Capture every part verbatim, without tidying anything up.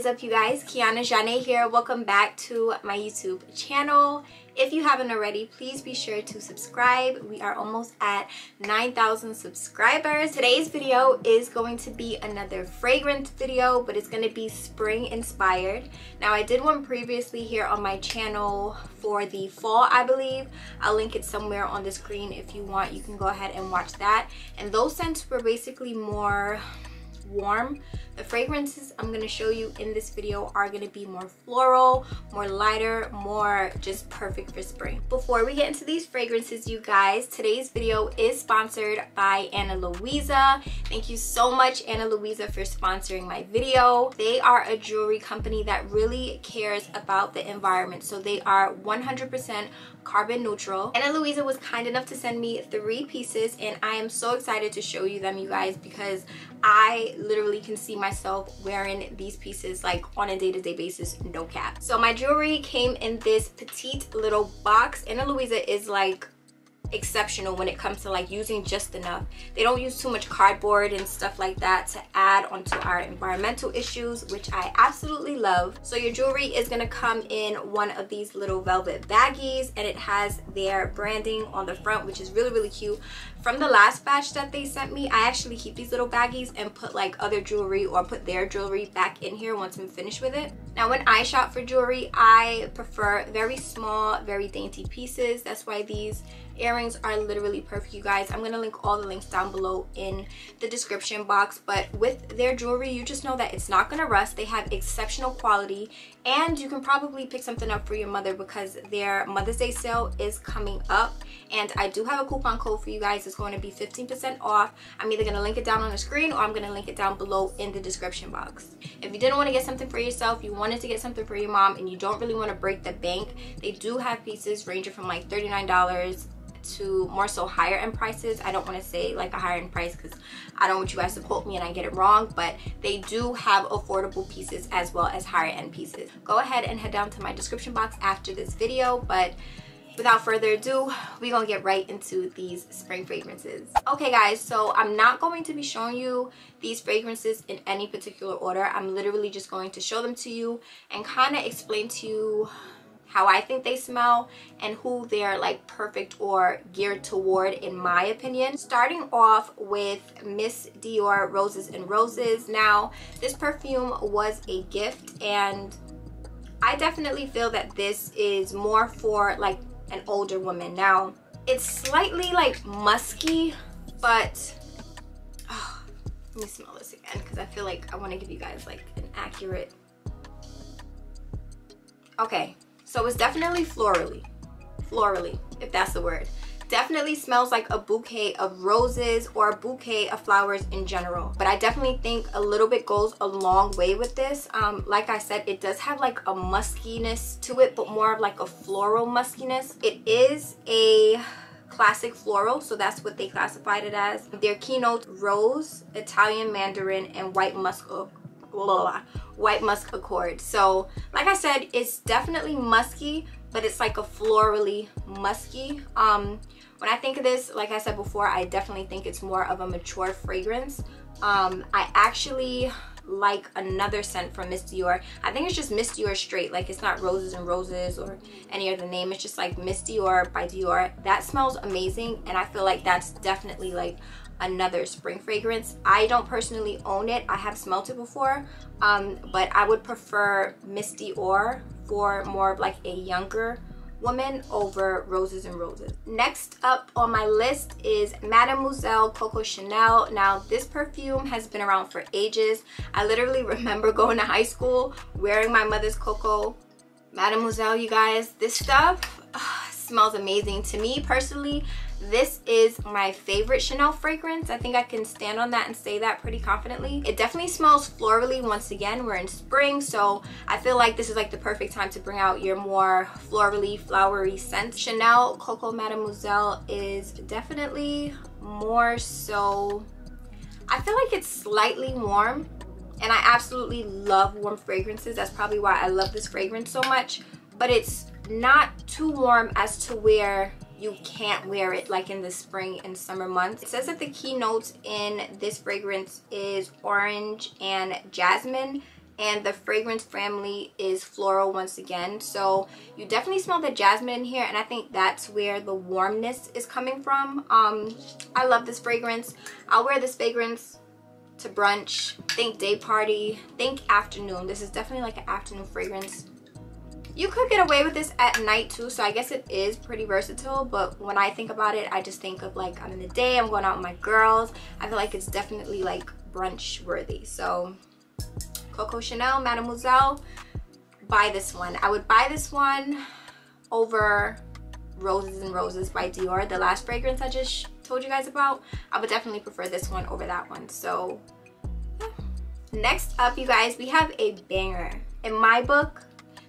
is up, you guys? Kianna Zhane here. Welcome back to my YouTube channel. If you haven't already, please be sure to subscribe. We are almost at nine thousand subscribers. Today's video is going to be another fragrance video, but it's going to be spring inspired. Now, I did one previously here on my channel for the fall, I believe. I'll link it somewhere on the screen if you want. You can go ahead and watch that. And those scents were basically more warm. The fragrances I'm going to show you in this video are going to be more floral, more lighter, more just perfect for spring. Before we get into these fragrances, you guys, today's video is sponsored by Ana Luisa. Thank you so much, Ana Luisa, for sponsoring my video. They are a jewelry company that really cares about the environment, so they are one hundred percent carbon neutral. Ana Luisa was kind enough to send me three pieces, and I am so excited to show you them, you guys, because I literally can see myself wearing these pieces like on a day-to-day basis, no cap. So my jewelry came in this petite little box. Ana Luisa is like exceptional when it comes to like using just enough. They don't use too much cardboard and stuff like that to add onto our environmental issues, which I absolutely love. So your jewelry is going to come in one of these little velvet baggies, and it has their branding on the front, which is really, really cute. From the last batch that they sent me, I actually keep these little baggies and put like other jewelry or put their jewelry back in here once I'm finished with it. Now, when I shop for jewelry, I prefer very small, very dainty pieces. That's why these earrings are literally perfect, you guys. I'm gonna link all the links down below in the description box. But with their jewelry, you just know that it's not gonna rust. They have exceptional quality, and you can probably pick something up for your mother because their Mother's Day sale is coming up, and I do have a coupon code for you guys. It's going to be fifteen percent off. I'm either gonna link it down on the screen, or I'm gonna link it down below in the description box. If you didn't want to get something for yourself, you wanted to get something for your mom, and you don't really want to break the bank, they do have pieces ranging from like thirty-nine dollars to more so higher end prices. I don't want to say like a higher end price because I don't want you guys to quote me and I get it wrong, but they do have affordable pieces as well as higher end pieces. Go ahead and head down to my description box after this video, but without further ado, we're gonna get right into these spring fragrances. Okay guys, so I'm not going to be showing you these fragrances in any particular order. I'm literally just going to show them to you and kind of explain to you how I think they smell and who they're like perfect or geared toward, in my opinion. Starting off with Miss Dior Roses and Roses. Now, this perfume was a gift, and I definitely feel that this is more for like an older woman. Now, it's slightly like musky, but oh, let me smell this again because I feel like I want to give you guys like an accurate. Okay. So it's definitely florally, florally, if that's the word. Definitely smells like a bouquet of roses or a bouquet of flowers in general. But I definitely think a little bit goes a long way with this. Um, like I said, it does have like a muskiness to it, but more of like a floral muskiness. It is a classic floral, so that's what they classified it as. Their keynotes: rose, Italian mandarin, and white musk. Blah, blah, blah. White musk accord. So like I said, it's definitely musky, but it's like a florally musky. Um when I think of this, like I said before, I definitely think it's more of a mature fragrance. um I actually like another scent from Miss Dior. I think it's just Miss Dior straight, like it's not Roses and Roses or any other name. It's just like Miss Dior by Dior. That smells amazing, and I feel like that's definitely like another spring fragrance. I don't personally own it. I have smelled it before, um but I would prefer Miss Dior for more of like a younger woman over Roses and Roses. Next up on my list is Mademoiselle Coco Chanel. Now, this perfume has been around for ages. I literally remember going to high school wearing my mother's Coco Mademoiselle, you guys. This stuff uh, smells amazing. To me personally, this is my favorite Chanel fragrance. I think I can stand on that and say that pretty confidently. It definitely smells florally. Once again, we're in spring, so I feel like this is like the perfect time to bring out your more florally, flowery scents. Chanel Coco Mademoiselle is definitely more so, I feel like it's slightly warm, and I absolutely love warm fragrances. That's probably why I love this fragrance so much, but it's not too warm as to where you can't wear it like in the spring and summer months. It says that the keynotes in this fragrance is orange and jasmine, and the fragrance family is floral once again. So you definitely smell the jasmine in here, and I think that's where the warmness is coming from. Um, I love this fragrance. I'll wear this fragrance to brunch, think day party, think afternoon. This is definitely like an afternoon fragrance. You could get away with this at night too, so I guess it is pretty versatile, but when I think about it, I just think of like I'm in the day, I'm going out with my girls. I feel like it's definitely like brunch worthy. So Coco Chanel, Mademoiselle, buy this one. I would buy this one over Roses and Roses by Dior, the last fragrance I just told you guys about. I would definitely prefer this one over that one. So yeah. Next up, you guys, we have a banger. In my book,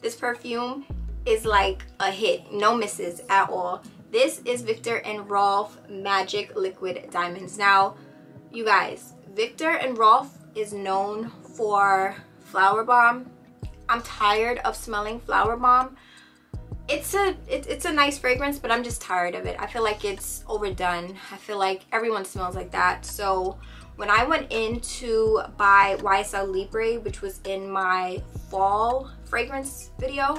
this perfume is like a hit, no misses at all. This is Victor and Rolf Magic Liquid Diamonds. Now, you guys, Victor and Rolf is known for Flowerbomb. I'm tired of smelling Flowerbomb. It's a it, it's a nice fragrance, but I'm just tired of it. I feel like it's overdone. I feel like everyone smells like that. So when I went in to buy Y S L Libre, which was in my fall fragrance video,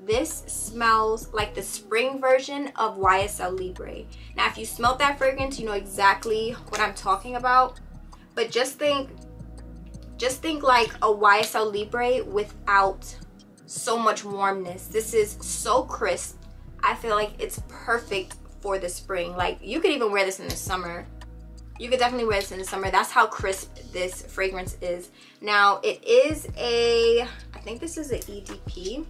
this smells like the spring version of Y S L Libre. Now, if you smelled that fragrance, you know exactly what I'm talking about. But just think, just think like a Y S L Libre without so much warmness. This is so crisp. I feel like it's perfect for the spring. Like, you could even wear this in the summer. You could definitely wear this in the summer. That's how crisp this fragrance is. Now, it is a, I think this is an E D P,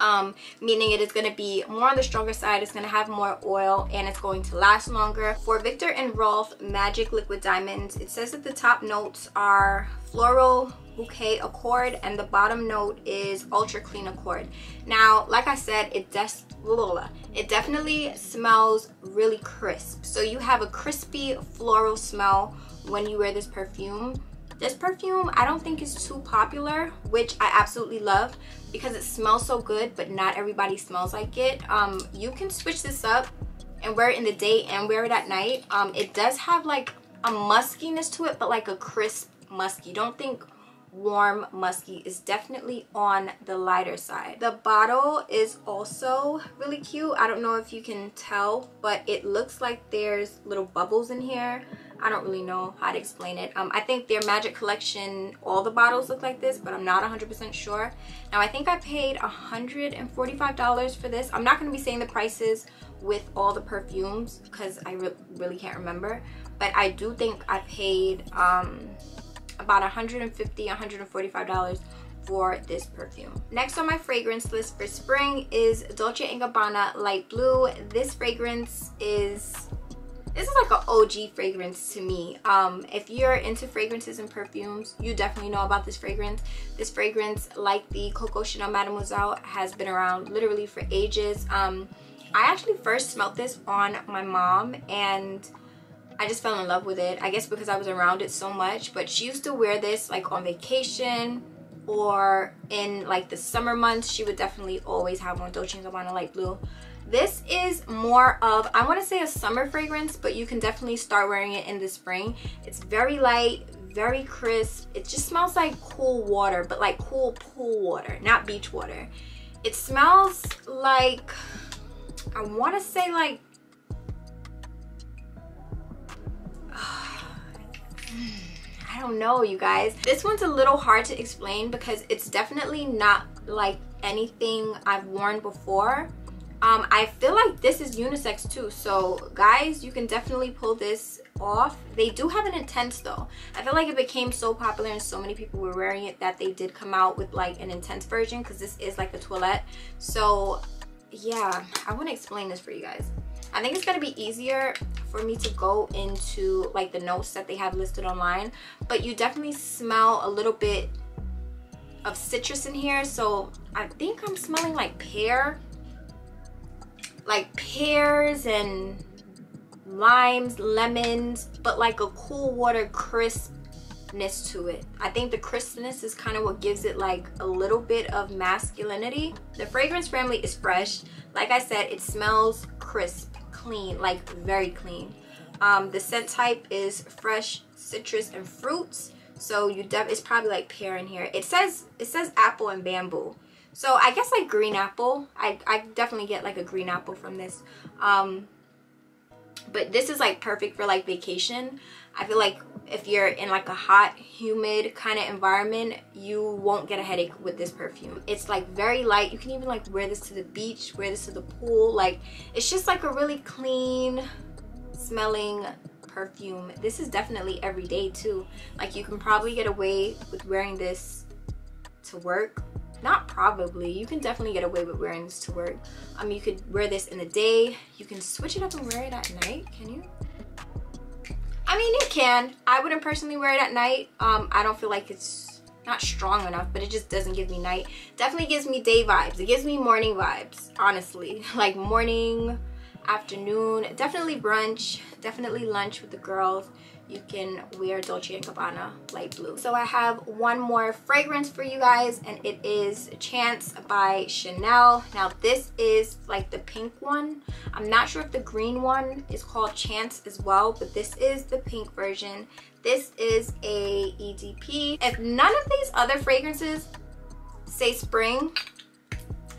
um, meaning it is going to be more on the stronger side. It's going to have more oil, and it's going to last longer. For Victor and Rolf Magic Liquid Diamonds, it says that the top notes are floral, bouquet, accord, and the bottom note is ultra clean accord. Now, like I said, it does it definitely smells really crisp, so you have a crispy floral smell when you wear this perfume. This perfume I don't think is too popular, which I absolutely love because it smells so good, but not everybody smells like it. Um you can switch this up and wear it in the day and wear it at night. Um it does have like a muskiness to it, but like a crisp musky. Don't think warm musky. Is definitely on the lighter side. The bottle is also really cute. I don't know if you can tell, but it looks like there's little bubbles in here. I don't really know how to explain it. um I think their Magic collection, all the bottles look like this, but I'm not one hundred percent sure. Now, I think I paid one hundred forty-five dollars for this. I'm not going to be saying the prices with all the perfumes because I re really can't remember, but I do think I paid um about one hundred fifty, one hundred forty-five dollars for this perfume. Next on my fragrance list for spring is Dolce and Gabbana Light Blue. This fragrance is, this is like an O G fragrance to me. Um, if you're into fragrances and perfumes, you definitely know about this fragrance. This fragrance, like the Coco Chanel Mademoiselle, has been around literally for ages. Um, I actually first smelled this on my mom, and I just fell in love with it, I guess because I was around it so much. But she used to wear this like on vacation or in like the summer months. She would definitely always have on Dolce and Gabbana Light Blue. This is more of, I want to say, a summer fragrance, but you can definitely start wearing it in the spring. It's very light, very crisp. It just smells like cool water, but like cool pool water, not beach water. It smells like, I want to say like, I don't know, you guys. This one's a little hard to explain because it's definitely not like anything I've worn before. Um, I feel like this is unisex too, so guys, you can definitely pull this off. They do have an intense though. I feel like it became so popular and so many people were wearing it that they did come out with like an intense version, because this is like a toilette. So yeah, I want to explain this for you guys. I think it's going to be easier for me to go into like the notes that they have listed online, but you definitely smell a little bit of citrus in here. So I think I'm smelling like pear, like pears and limes, lemons, but like a cool water crispness to it. I think the crispness is kind of what gives it like a little bit of masculinity. The fragrance family is fresh. Like I said, it smells crisp, clean, like very clean. Um, the scent type is fresh citrus and fruits, So you def it's probably like pear in here. It says it says apple and bamboo. So I guess like green apple. I I definitely get like a green apple from this. Um but this is like perfect for like vacation. I feel like if you're in like a hot, humid kind of environment, you won't get a headache with this perfume. It's like very light. You can even like wear this to the beach, wear this to the pool. Like it's just like a really clean smelling perfume. This is definitely everyday too. Like you can probably get away with wearing this to work. Not probably, you can definitely get away with wearing this to work. Um, you could wear this in the day. You can switch it up and wear it at night, can you? I mean, you can. I wouldn't personally wear it at night. Um, I don't feel like it's not strong enough, but it just doesn't give me night. Definitely gives me day vibes. It gives me morning vibes, honestly. Like morning, afternoon, definitely brunch, definitely lunch with the girls. You can wear Dolce and Gabbana Light Blue. So I have one more fragrance for you guys, and it is Chance by Chanel. Now this is like the pink one. I'm not sure if the green one is called Chance as well, but this is the pink version. This is a E D P. If none of these other fragrances say spring,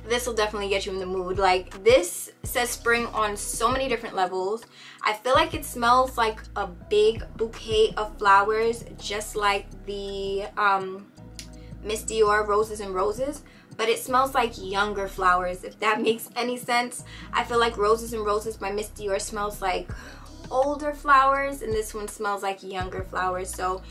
this will definitely get you in the mood. Like this says spring on so many different levels. I feel like it smells like a big bouquet of flowers, just like the um Miss Dior Roses and Roses, but it smells like younger flowers, if that makes any sense. I feel like Roses and Roses by Miss Dior smells like older flowers, and this one smells like younger flowers. So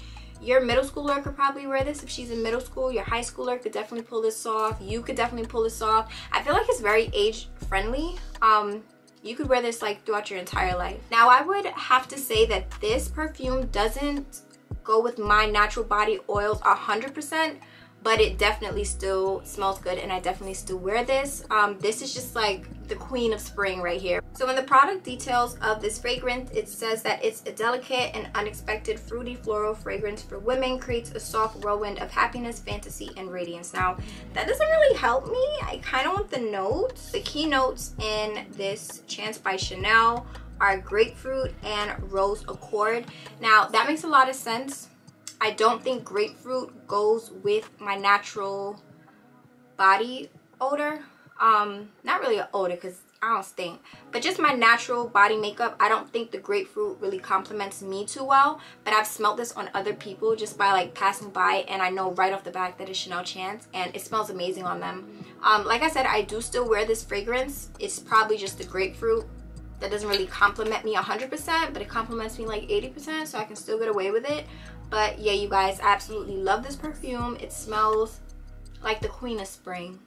your middle schooler could probably wear this if she's in middle school. Your high schooler could definitely pull this off. You could definitely pull this off. I feel like it's very age friendly. Um, you could wear this like throughout your entire life. Now I would have to say that this perfume doesn't go with my natural body oils one hundred percent, but it definitely still smells good, and I definitely still wear this. Um, this is just like the queen of spring right here. So in the product details of this fragrance, it says that it's a delicate and unexpected fruity floral fragrance for women, creates a soft whirlwind of happiness, fantasy, and radiance. Now, that doesn't really help me. I kind of want the notes. The key notes in this Chance by Chanel are grapefruit and rose accord. Now, that makes a lot of sense. I don't think grapefruit goes with my natural body odor. Um, not really an odor because I don't stink, but just my natural body makeup. I don't think the grapefruit really complements me too well, but I've smelled this on other people just by like passing by, and I know right off the bat that it's Chanel Chance, and it smells amazing on them. Um, like I said, I do still wear this fragrance. It's probably just the grapefruit that doesn't really compliment me one hundred percent, but it compliments me like eighty percent, so I can still get away with it. But yeah, you guys, I absolutely love this perfume. It smells like the queen of spring,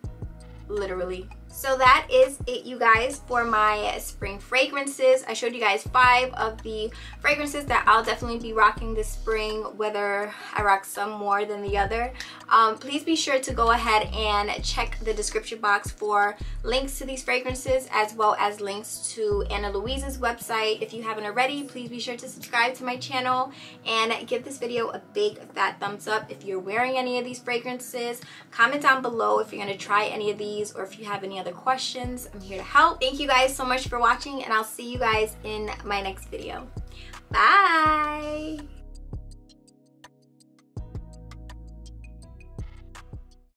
literally. So that is it, you guys, for my spring fragrances. I showed you guys five of the fragrances that I'll definitely be rocking this spring, whether I rock some more than the other. Um, please be sure to go ahead and check the description box for links to these fragrances, as well as links to Ana Luisa's website. If you haven't already, please be sure to subscribe to my channel and give this video a big fat thumbs up if you're wearing any of these fragrances. Comment down below if you're going to try any of these, or if you have any other questions. I'm here to help. Thank you guys so much for watching, and I'll see you guys in my next video. Bye!